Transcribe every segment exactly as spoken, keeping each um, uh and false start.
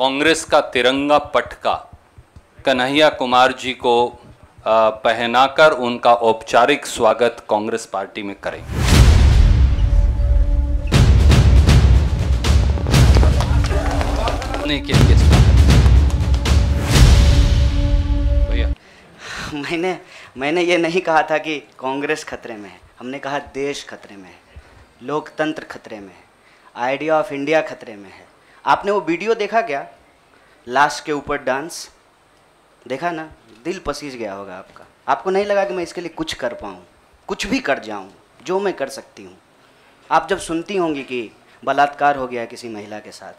कांग्रेस का तिरंगा पटका कन्हैया कुमार जी को पहनाकर उनका औपचारिक स्वागत कांग्रेस पार्टी में करेंगे। के लिए भैया मैंने मैंने ये नहीं कहा था कि कांग्रेस खतरे में है, हमने कहा देश खतरे में है, लोकतंत्र खतरे में है, आइडिया ऑफ इंडिया खतरे में है। आपने वो वीडियो देखा क्या, लाश के ऊपर डांस देखा ना? दिल पसीज गया होगा आपका। आपको नहीं लगा कि मैं इसके लिए कुछ कर पाऊँ, कुछ भी कर जाऊँ जो मैं कर सकती हूँ। आप जब सुनती होंगी कि बलात्कार हो गया किसी महिला के साथ,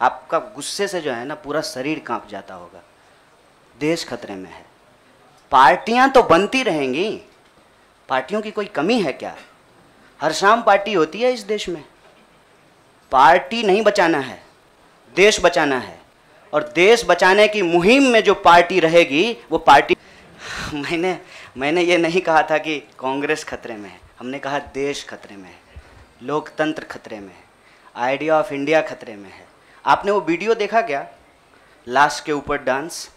आपका गुस्से से जो है ना पूरा शरीर कांप जाता होगा। देश खतरे में है। पार्टियां तो बनती रहेंगी, पार्टियों की कोई कमी है क्या? हर शाम पार्टी होती है इस देश में। पार्टी नहीं बचाना है, देश बचाना है। और देश बचाने की मुहिम में जो पार्टी रहेगी वो पार्टी मैंने मैंने ये नहीं कहा था कि कांग्रेस खतरे में है, हमने कहा देश खतरे में है, लोकतंत्र खतरे में है, आइडिया ऑफ इंडिया खतरे में है। आपने वो वीडियो देखा क्या, लाश के ऊपर डांस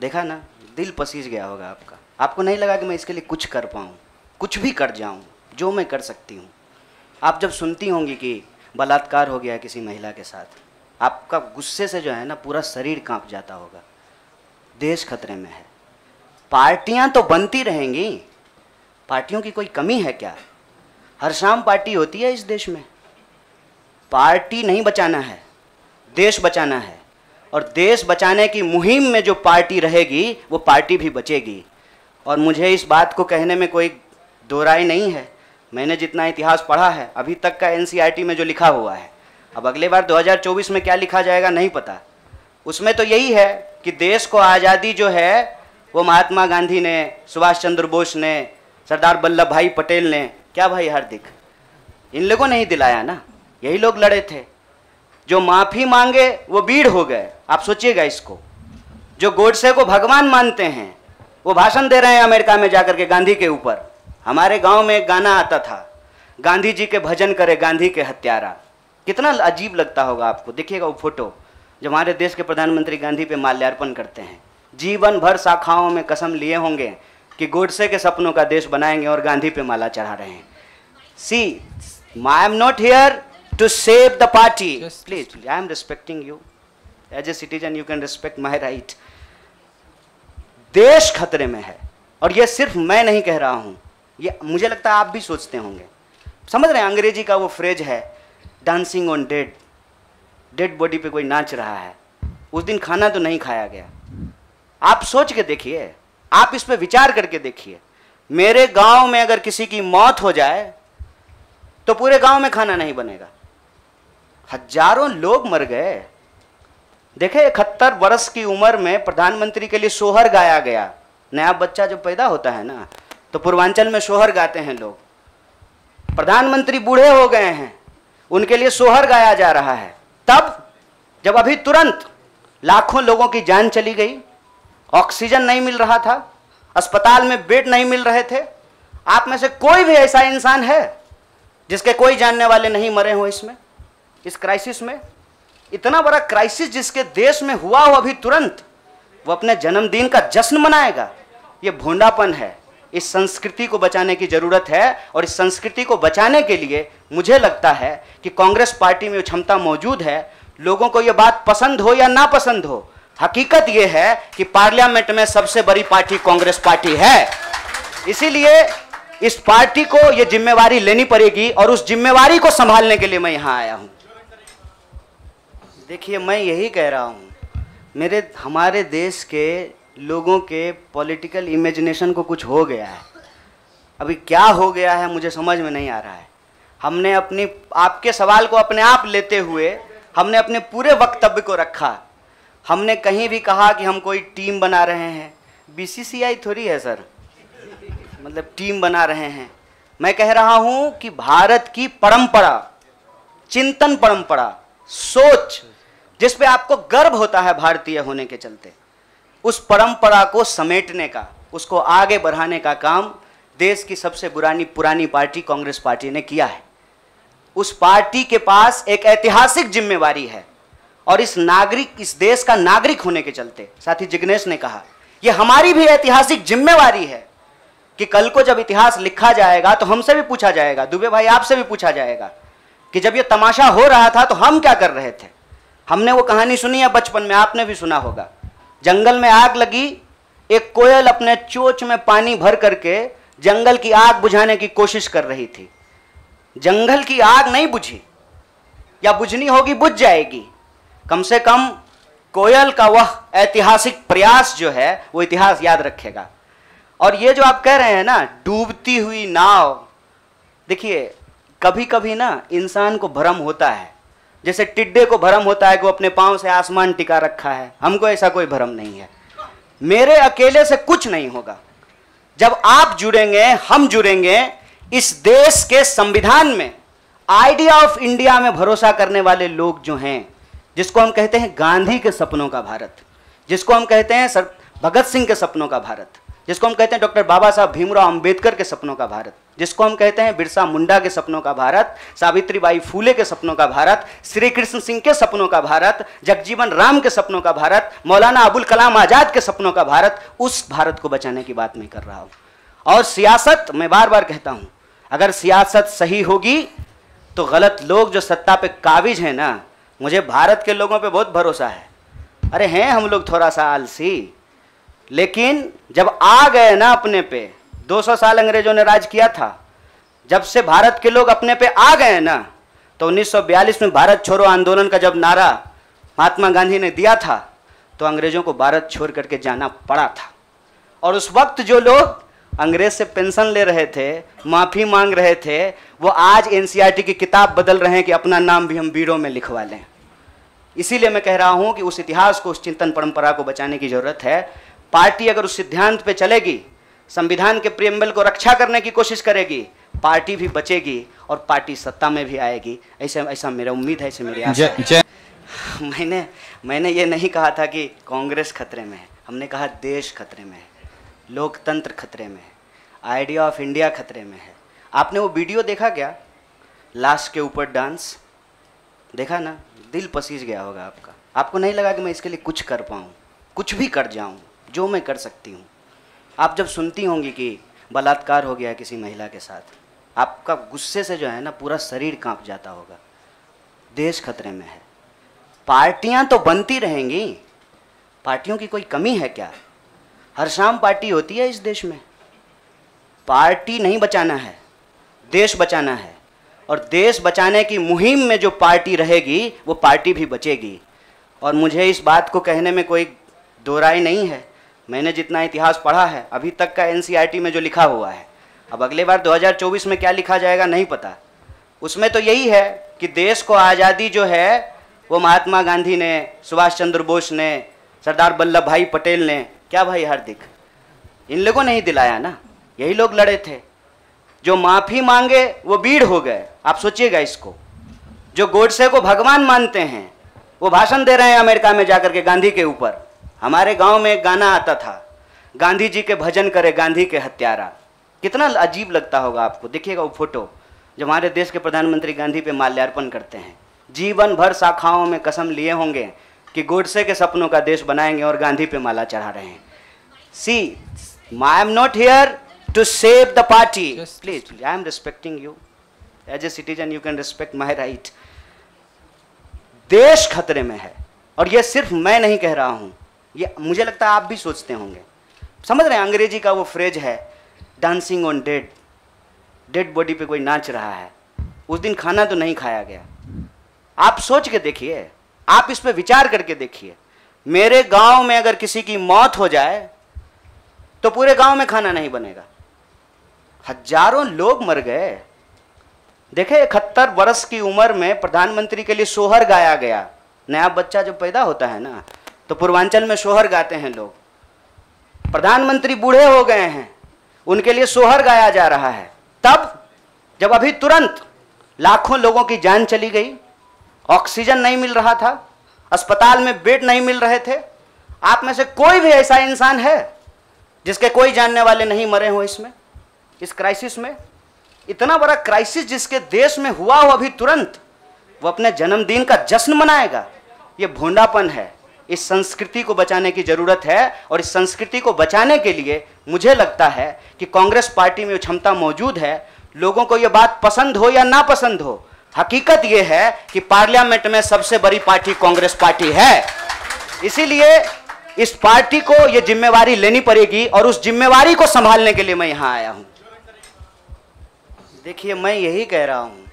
देखा ना? दिल पसीज गया होगा आपका। आपको नहीं लगा कि मैं इसके लिए कुछ कर पाऊँ, कुछ भी कर जाऊँ जो मैं कर सकती हूँ। आप जब सुनती होंगी कि बलात्कार हो गया किसी महिला के साथ, आपका गुस्से से जो है ना पूरा शरीर कांप जाता होगा। देश खतरे में है। पार्टियाँ तो बनती रहेंगी, पार्टियों की कोई कमी है क्या? हर शाम पार्टी होती है इस देश में। पार्टी नहीं बचाना है, देश बचाना है। और देश बचाने की मुहिम में जो पार्टी रहेगी वो पार्टी भी बचेगी। और मुझे इस बात को कहने में कोई दो राय नहीं है। मैंने जितना इतिहास पढ़ा है अभी तक का, एनसीईआरटी में जो लिखा हुआ है, अब अगले बार दो हज़ार चौबीस में क्या लिखा जाएगा नहीं पता। उसमें तो यही है कि देश को आज़ादी जो है वो महात्मा गांधी ने, सुभाष चंद्र बोस ने, सरदार वल्लभ भाई पटेल ने, क्या भाई हार्दिक, इन लोगों ने ही दिलाया ना। यही लोग लड़े थे। जो माफ़ी मांगे वो भीड़ हो गए। आप सोचिएगा इसको। जो गोडसे को भगवान मानते हैं वो भाषण दे रहे हैं अमेरिका में जाकर के गांधी के ऊपर। हमारे गांव में एक गाना आता था, गांधी जी के भजन करे गांधी के हत्यारा। कितना अजीब लगता होगा आपको। देखिएगा वो फोटो जो हमारे देश के प्रधानमंत्री गांधी पे माल्यार्पण करते हैं। जीवन भर शाखाओं में कसम लिए होंगे कि गोडसे के सपनों का देश बनाएंगे और गांधी पे माला चढ़ा रहे हैं। See, I am not here to save the party. Just, please, please, I am respecting you. As a citizen, you can respect my right. देश खतरे में है। और ये सिर्फ मैं नहीं कह रहा हूँ, ये मुझे लगता है आप भी सोचते होंगे। समझ रहे हैं, अंग्रेजी का वो फ्रेज है dancing on dead, dead body पे कोई नाच रहा है। उस दिन खाना तो नहीं खाया गया। आप सोच के देखिए, आप इस पर विचार करके देखिए। मेरे गाँव में अगर किसी की मौत हो जाए तो पूरे गाँव में खाना नहीं बनेगा। हजारों लोग मर गए। देखे, इकहत्तर वर्ष की उम्र में प्रधानमंत्री के लिए सोहर गाया गया। नया बच्चा जब पैदा होता है ना तो पूर्वांचल में सोहर गाते हैं लोग। प्रधानमंत्री बूढ़े हो गए हैं, उनके लिए सोहर गाया जा रहा है। तब जब अभी तुरंत लाखों लोगों की जान चली गई, ऑक्सीजन नहीं मिल रहा था, अस्पताल में बेड नहीं मिल रहे थे। आप में से कोई भी ऐसा इंसान है जिसके कोई जानने वाले नहीं मरे हों इसमें, इस क्राइसिस में? इतना बड़ा क्राइसिस जिसके देश में हुआ हो अभी तुरंत, वो अपने जन्मदिन का जश्न मनाएगा? ये भोंडापन है। इस संस्कृति को बचाने की जरूरत है। और इस संस्कृति को बचाने के लिए मुझे लगता है कि कांग्रेस पार्टी में क्षमता मौजूद है। लोगों को ये बात पसंद हो या ना पसंद हो, हकीकत ये है कि पार्लियामेंट में सबसे बड़ी पार्टी कांग्रेस पार्टी है। इसीलिए इस पार्टी को यह जिम्मेवारी लेनी पड़ेगी और उस जिम्मेवारी को संभालने के लिए मैं यहाँ आया हूँ। देखिए, मैं यही कह रहा हूँ, मेरे हमारे देश के लोगों के पॉलिटिकल इमेजिनेशन को कुछ हो गया है। अभी क्या हो गया है मुझे समझ में नहीं आ रहा है। हमने अपनी, आपके सवाल को अपने आप लेते हुए हमने अपने पूरे वक्तव्य को रखा। हमने कहीं भी कहा कि हम कोई टीम बना रहे हैं। बीसीसीआई थोड़ी है सर, मतलब टीम बना रहे हैं। मैं कह रहा हूँ कि भारत की परंपरा, चिंतन परंपरा, सोच जिस पे आपको गर्व होता है भारतीय होने के चलते, उस परंपरा को समेटने का, उसको आगे बढ़ाने का काम देश की सबसे पुरानी पुरानी पार्टी कांग्रेस पार्टी ने किया है। उस पार्टी के पास एक ऐतिहासिक जिम्मेवारी है। और इस नागरिक, इस देश का नागरिक होने के चलते, साथी जिग्नेश ने कहा, यह हमारी भी ऐतिहासिक जिम्मेवारी है कि कल को जब इतिहास लिखा जाएगा तो हमसे भी पूछा जाएगा, दुबे भाई आपसे भी पूछा जाएगा कि जब ये तमाशा हो रहा था तो हम क्या कर रहे थे। हमने वो कहानी सुनी है बचपन में, आपने भी सुना होगा, जंगल में आग लगी, एक कोयल अपने चोंच में पानी भर करके जंगल की आग बुझाने की कोशिश कर रही थी। जंगल की आग नहीं बुझी, या बुझनी होगी बुझ जाएगी, कम से कम कोयल का वह ऐतिहासिक प्रयास जो है वो इतिहास याद रखेगा। और ये जो आप कह रहे हैं ना डूबती हुई नाव, देखिए कभी कभी ना इंसान को भ्रम होता है, जैसे टिड्डे को भ्रम होता है कि वो अपने पाँव से आसमान टिका रखा है, हमको ऐसा कोई भ्रम नहीं है। मेरे अकेले से कुछ नहीं होगा, जब आप जुड़ेंगे, हम जुड़ेंगे, इस देश के संविधान में आइडिया ऑफ इंडिया में भरोसा करने वाले लोग जो हैं, जिसको हम कहते हैं गांधी के सपनों का भारत, जिसको हम कहते हैं सर भगत सिंह के सपनों का भारत, जिसको हम कहते हैं डॉक्टर बाबा साहब भीमराव अंबेडकर के सपनों का भारत, जिसको हम कहते हैं बिरसा मुंडा के सपनों का भारत, सावित्रीबाई फुले के सपनों का भारत, श्री कृष्ण सिंह के सपनों का भारत, जगजीवन राम के सपनों का भारत, मौलाना अबुल कलाम आजाद के सपनों का भारत, उस भारत को बचाने की बात मैं कर रहा हूँ। और सियासत, मैं बार बार कहता हूँ, अगर सियासत सही होगी तो गलत लोग जो सत्ता पे काबिज हैं ना, मुझे भारत के लोगों पे बहुत भरोसा है। अरे हैं हम लोग थोड़ा सा आलसी, लेकिन जब आ गए ना अपने पे, दो सौ साल अंग्रेजों ने राज किया था, जब से भारत के लोग अपने पे आ गए ना, तो उन्नीस सौ बयालीस में भारत छोड़ो आंदोलन का जब नारा महात्मा गांधी ने दिया था, तो अंग्रेजों को भारत छोड़ करके जाना पड़ा था। और उस वक्त जो लोग अंग्रेज से पेंशन ले रहे थे, माफ़ी मांग रहे थे, वो आज N C E R T की किताब बदल रहे हैं कि अपना नाम भी हम वीरों में लिखवा लें। इसीलिए मैं कह रहा हूँ कि उस इतिहास को, उस चिंतन परंपरा को बचाने की ज़रूरत है। पार्टी अगर उस सिद्धांत पे चलेगी, संविधान के प्रीएम्बल को रक्षा करने की कोशिश करेगी, पार्टी भी बचेगी और पार्टी सत्ता में भी आएगी। ऐसे ऐसा मेरा उम्मीद है, ऐसे मेरी आशा है। मैंने मैंने ये नहीं कहा था कि कांग्रेस खतरे में है, हमने कहा देश खतरे में है, लोकतंत्र खतरे में है, आइडिया ऑफ इंडिया खतरे में है। आपने वो वीडियो देखा क्या, लाश के ऊपर डांस देखा ना, दिल पसीज गया होगा आपका। आपको नहीं लगा कि मैं इसके लिए कुछ कर पाऊँ, कुछ भी कर जाऊँ जो मैं कर सकती हूँ। आप जब सुनती होंगी कि बलात्कार हो गया किसी महिला के साथ, आपका गुस्से से जो है ना पूरा शरीर कांप जाता होगा। देश खतरे में है, पार्टियाँ तो बनती रहेंगी, पार्टियों की कोई कमी है क्या? हर शाम पार्टी होती है इस देश में। पार्टी नहीं बचाना है, देश बचाना है, और देश बचाने की मुहिम में जो पार्टी रहेगी वो पार्टी भी बचेगी। और मुझे इस बात को कहने में कोई दो राय नहीं है, मैंने जितना इतिहास पढ़ा है अभी तक का, N C E R T में जो लिखा हुआ है, अब अगले बार दो हज़ार चौबीस में क्या लिखा जाएगा नहीं पता। उसमें तो यही है कि देश को आज़ादी जो है वो महात्मा गांधी ने, सुभाष चंद्र बोस ने, सरदार वल्लभ भाई पटेल ने, क्या भाई हार्दिक, इन लोगों ने ही दिलाया ना, यही लोग लड़े थे। जो माफ़ी मांगे वो बीड़ हो गए, आप सोचिएगा इसको। जो गोडसे को भगवान मानते हैं वो भाषण दे रहे हैं अमेरिका में जाकर के गांधी के ऊपर। हमारे गांव में एक गाना आता था, गांधी जी के भजन करे गांधी के हत्यारा, कितना अजीब लगता होगा आपको। देखिएगा वो फोटो जब हमारे देश के प्रधानमंत्री गांधी पे माल्यार्पण करते हैं, जीवन भर शाखाओं में कसम लिए होंगे कि गोडसे के सपनों का देश बनाएंगे और गांधी पे माला चढ़ा रहे हैं। See, I am not here to save the party, please, I am respecting you as a citizen, you can respect my right. देश खतरे में है, और यह सिर्फ मैं नहीं कह रहा हूँ, ये मुझे लगता है आप भी सोचते होंगे, समझ रहे हैं। अंग्रेजी का वो फ्रेज है, dancing on dead, dead body पे कोई नाच रहा है, उस दिन खाना तो नहीं खाया गया। आप सोच के देखिए, आप इस पे विचार करके देखिए। मेरे गांव में अगर किसी की मौत हो जाए तो पूरे गांव में खाना नहीं बनेगा, हजारों लोग मर गए। देखे इकहत्तर वर्ष की उम्र में प्रधानमंत्री के लिए सोहर गाया गया। नया बच्चा जब पैदा होता है ना तो पूर्वांचल में सोहर गाते हैं लोग। प्रधानमंत्री बूढ़े हो गए हैं, उनके लिए सोहर गाया जा रहा है, तब जब अभी तुरंत लाखों लोगों की जान चली गई, ऑक्सीजन नहीं मिल रहा था, अस्पताल में बेड नहीं मिल रहे थे। आप में से कोई भी ऐसा इंसान है जिसके कोई जानने वाले नहीं मरे हो इसमें, इस क्राइसिस में? इतना बड़ा क्राइसिस जिसके देश में हुआ हो अभी तुरंत, वो अपने जन्मदिन का जश्न मनाएगा? ये भोंडापन है। इस संस्कृति को बचाने की ज़रूरत है और इस संस्कृति को बचाने के लिए मुझे लगता है कि कांग्रेस पार्टी में क्षमता मौजूद है। लोगों को ये बात पसंद हो या ना पसंद हो, हकीकत ये है कि पार्लियामेंट में सबसे बड़ी पार्टी कांग्रेस पार्टी है। इसीलिए इस पार्टी को ये जिम्मेवारी लेनी पड़ेगी और उस जिम्मेवारी को संभालने के लिए मैं यहाँ आया हूँ। देखिए, मैं यही कह रहा हूँ,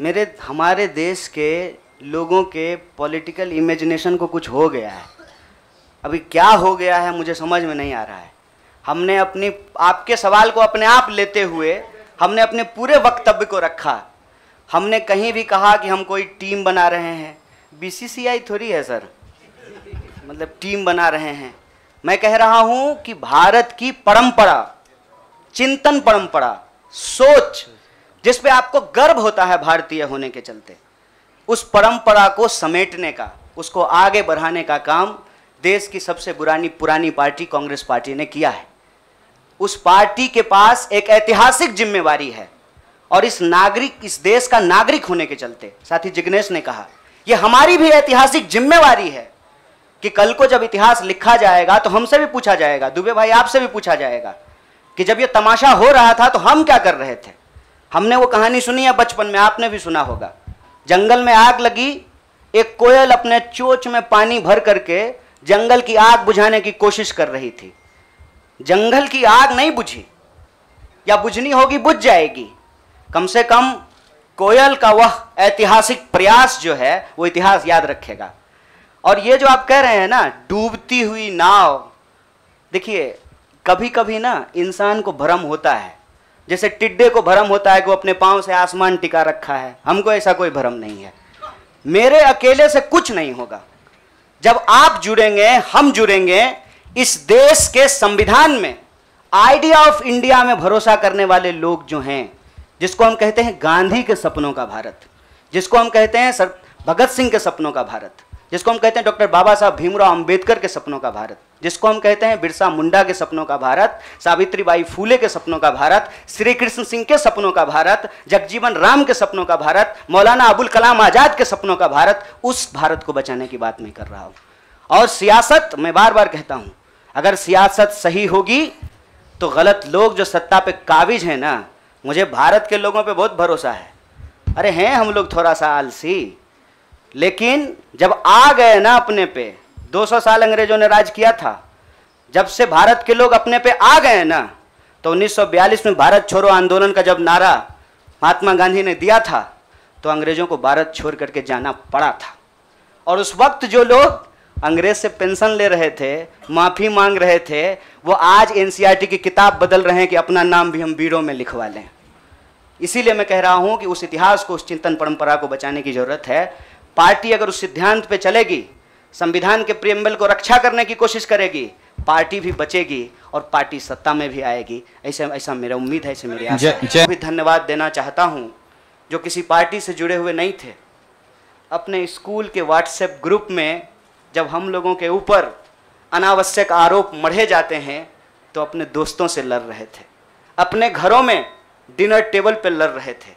मेरे हमारे देश के लोगों के पॉलिटिकल इमेजिनेशन को कुछ हो गया है। अभी क्या हो गया है मुझे समझ में नहीं आ रहा है। हमने अपनी आपके सवाल को अपने आप लेते हुए हमने अपने पूरे वक्तव्य को रखा। हमने कहीं भी कहा कि हम कोई टीम बना रहे हैं। बीसीसीआई थोड़ी है सर, मतलब टीम बना रहे हैं। मैं कह रहा हूं कि भारत की परंपरा, चिंतन परंपरा, सोच जिस पे आपको गर्व होता है भारतीय होने के चलते, उस परंपरा को समेटने का, उसको आगे बढ़ाने का काम देश की सबसे पुरानी पुरानी पार्टी कांग्रेस पार्टी ने किया है। उस पार्टी के पास एक ऐतिहासिक जिम्मेवारी है और इस नागरिक, इस देश का नागरिक होने के चलते, साथ ही जिग्नेश ने कहा, यह हमारी भी ऐतिहासिक जिम्मेवारी है कि कल को जब इतिहास लिखा जाएगा तो हमसे भी पूछा जाएगा, दुबे भाई आपसे भी पूछा जाएगा कि जब ये तमाशा हो रहा था तो हम क्या कर रहे थे। हमने वो कहानी सुनी है बचपन में, आपने भी सुना होगा। जंगल में आग लगी, एक कोयल अपने चोंच में पानी भर करके जंगल की आग बुझाने की कोशिश कर रही थी। जंगल की आग नहीं बुझी, या बुझनी होगी बुझ जाएगी। कम से कम कोयल का वह ऐतिहासिक प्रयास जो है वो इतिहास याद रखेगा। और ये जो आप कह रहे हैं ना, डूबती हुई नाव, देखिए कभी कभी ना इंसान को भ्रम होता है, जैसे टिड्डे को भ्रम होता है कि वो अपने पाँव से आसमान टिका रखा है। हमको ऐसा कोई भ्रम नहीं है। मेरे अकेले से कुछ नहीं होगा। जब आप जुड़ेंगे, हम जुड़ेंगे, इस देश के संविधान में, आइडिया ऑफ इंडिया में भरोसा करने वाले लोग जो हैं, जिसको हम कहते हैं गांधी के सपनों का भारत, जिसको हम कहते हैं सर भगत सिंह के सपनों का भारत, जिसको हम कहते हैं डॉक्टर बाबा साहब भीमराव अंबेडकर के सपनों का भारत, जिसको हम कहते हैं बिरसा मुंडा के सपनों का भारत, सावित्रीबाई फुले के सपनों का भारत, श्री कृष्ण सिंह के सपनों का भारत, जगजीवन राम के सपनों का भारत, मौलाना अबुल कलाम आजाद के सपनों का भारत, उस भारत को बचाने की बात मैं कर रहा हूँ। और सियासत, मैं बार बार कहता हूँ, अगर सियासत सही होगी तो गलत लोग जो सत्ता पे काबिज हैं ना, मुझे भारत के लोगों पे बहुत भरोसा है। अरे हैं हम लोग थोड़ा सा आलसी, लेकिन जब आ गए ना अपने पे, दो सौ साल अंग्रेजों ने राज किया था, जब से भारत के लोग अपने पे आ गए ना, तो उन्नीस सौ बयालीस में भारत छोड़ो आंदोलन का जब नारा महात्मा गांधी ने दिया था तो अंग्रेजों को भारत छोड़ करके जाना पड़ा था। और उस वक्त जो लोग अंग्रेज से पेंशन ले रहे थे, माफ़ी मांग रहे थे, वो आज एनसीईआरटी की किताब बदल रहे हैं कि अपना नाम भी हम वीरों में लिखवा लें। इसीलिए मैं कह रहा हूँ कि उस इतिहास को, उस चिंतन परंपरा को बचाने की ज़रूरत है। पार्टी अगर उस सिद्धांत पे चलेगी, संविधान के प्रीएम्बल को रक्षा करने की कोशिश करेगी, पार्टी भी बचेगी और पार्टी सत्ता में भी आएगी। ऐसा ऐसा मेरा उम्मीद है, ऐसे मेरी आशा है। मैं भी धन्यवाद देना चाहता हूँ जो किसी पार्टी से जुड़े हुए नहीं थे, अपने स्कूल के व्हाट्सएप ग्रुप में जब हम लोगों के ऊपर अनावश्यक आरोप मढ़े जाते हैं तो अपने दोस्तों से लड़ रहे थे, अपने घरों में डिनर टेबल पर लड़ रहे थे।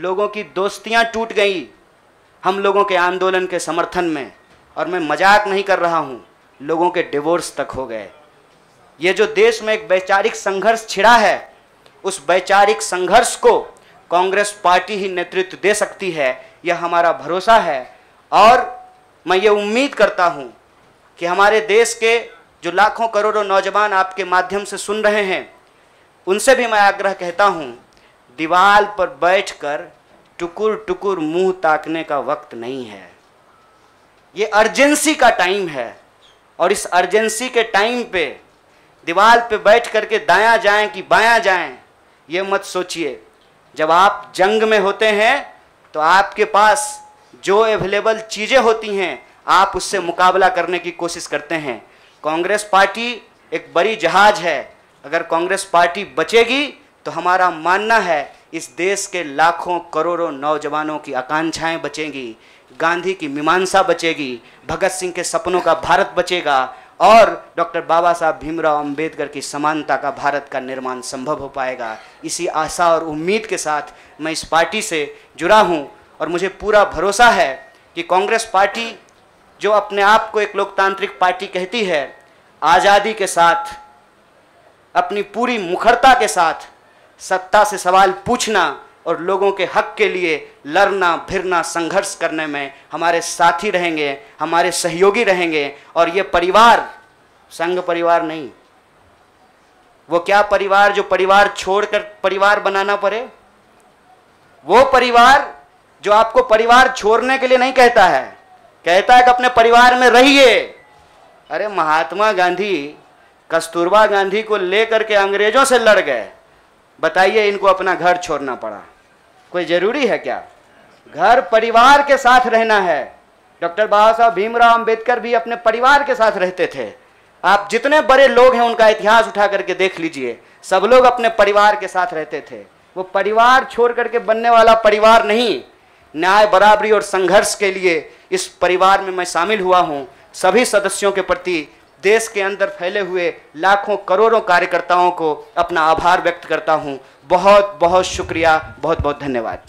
लोगों की दोस्तियाँ टूट गई हम लोगों के आंदोलन के समर्थन में। और मैं मजाक नहीं कर रहा हूँ, लोगों के डिवोर्स तक हो गए। ये जो देश में एक वैचारिक संघर्ष छिड़ा है, उस वैचारिक संघर्ष को कांग्रेस पार्टी ही नेतृत्व दे सकती है, यह हमारा भरोसा है। और मैं ये उम्मीद करता हूँ कि हमारे देश के जो लाखों करोड़ों नौजवान आपके माध्यम से सुन रहे हैं, उनसे भी मैं आग्रह कहता हूँ, दीवार पर बैठकर टुकुर टुकुर मुंह ताकने का वक्त नहीं है। ये अर्जेंसी का टाइम है और इस अर्जेंसी के टाइम पे दीवार पे बैठ करके दायां जाएं कि बायां जाएं ये मत सोचिए। जब आप जंग में होते हैं तो आपके पास जो अवेलेबल चीज़ें होती हैं आप उससे मुकाबला करने की कोशिश करते हैं। कांग्रेस पार्टी एक बड़ी जहाज है, अगर कांग्रेस पार्टी बचेगी तो हमारा मानना है इस देश के लाखों करोड़ों नौजवानों की आकांक्षाएं बचेंगी, गांधी की मीमांसा बचेगी, भगत सिंह के सपनों का भारत बचेगा और डॉक्टर बाबा साहब भीमराव अंबेडकर की समानता का भारत का निर्माण संभव हो पाएगा। इसी आशा और उम्मीद के साथ मैं इस पार्टी से जुड़ा हूं और मुझे पूरा भरोसा है कि कांग्रेस पार्टी जो अपने आप को एक लोकतांत्रिक पार्टी कहती है, आज़ादी के साथ अपनी पूरी मुखरता के साथ सत्ता से सवाल पूछना और लोगों के हक के लिए लड़ना भिड़ना संघर्ष करने में हमारे साथी रहेंगे, हमारे सहयोगी रहेंगे। और ये परिवार संघ परिवार नहीं, वो क्या परिवार जो परिवार छोड़कर परिवार बनाना पड़े, वो परिवार जो आपको परिवार छोड़ने के लिए नहीं कहता है, कहता है कि अपने परिवार में रहिए। अरे महात्मा गांधी कस्तूरबा गांधी को लेकर के अंग्रेजों से लड़ गए, बताइए इनको अपना घर छोड़ना पड़ा, कोई जरूरी है क्या? घर परिवार के साथ रहना है। डॉक्टर बाबा साहब भीमराव अंबेडकर भी अपने परिवार के साथ रहते थे। आप जितने बड़े लोग हैं उनका इतिहास उठा करके देख लीजिए, सब लोग अपने परिवार के साथ रहते थे। वो परिवार छोड़ करके बनने वाला परिवार नहीं। न्याय, बराबरी और संघर्ष के लिए इस परिवार में मैं शामिल हुआ हूँ। सभी सदस्यों के प्रति देश के अंदर फैले हुए लाखों करोड़ों कार्यकर्ताओं को अपना आभार व्यक्त करता हूँ। बहुत बहुत शुक्रिया, बहुत बहुत धन्यवाद।